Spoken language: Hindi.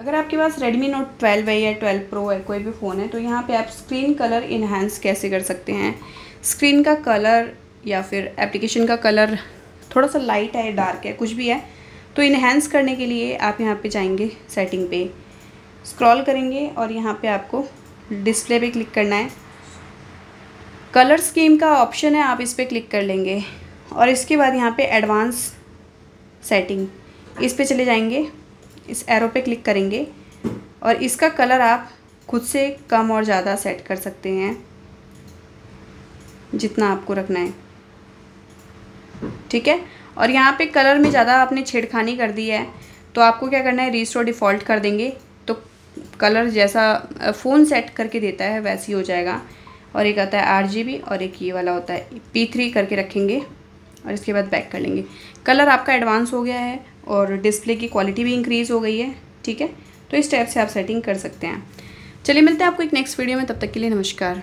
अगर आपके पास Redmi Note 12 है या 12 Pro है, कोई भी फ़ोन है, तो यहाँ पे आप स्क्रीन कलर इन्हांस कैसे कर सकते हैं। स्क्रीन का कलर या फिर एप्लीकेशन का कलर थोड़ा सा लाइट है, डार्क है, कुछ भी है, तो इन्हांस करने के लिए आप यहाँ पे जाएंगे, सेटिंग पे स्क्रॉल करेंगे और यहाँ पे आपको डिस्प्ले पे क्लिक करना है। कलर स्कीम का ऑप्शन है, आप इस पर क्लिक कर लेंगे और इसके बाद यहाँ पे एडवांस सेटिंग, इस पर चले जाएंगे, इस एरो पे क्लिक करेंगे और इसका कलर आप खुद से कम और ज़्यादा सेट कर सकते हैं, जितना आपको रखना है, ठीक है। और यहाँ पे कलर में ज़्यादा आपने छेड़खानी कर दी है तो आपको क्या करना है, रिस्टोर डिफ़ॉल्ट कर देंगे तो कलर जैसा फ़ोन सेट करके देता है वैसी हो जाएगा। और एक आता है RGB और एक ये वाला होता है P3 करके रखेंगे और इसके बाद बैक कर लेंगे। कलर आपका एडवांस हो गया है और डिस्प्ले की क्वालिटी भी इंक्रीज़ हो गई है, ठीक है। तो इस टाइप से आप सेटिंग कर सकते हैं। चलिए मिलते हैं आपको एक नेक्स्ट वीडियो में, तब तक के लिए नमस्कार।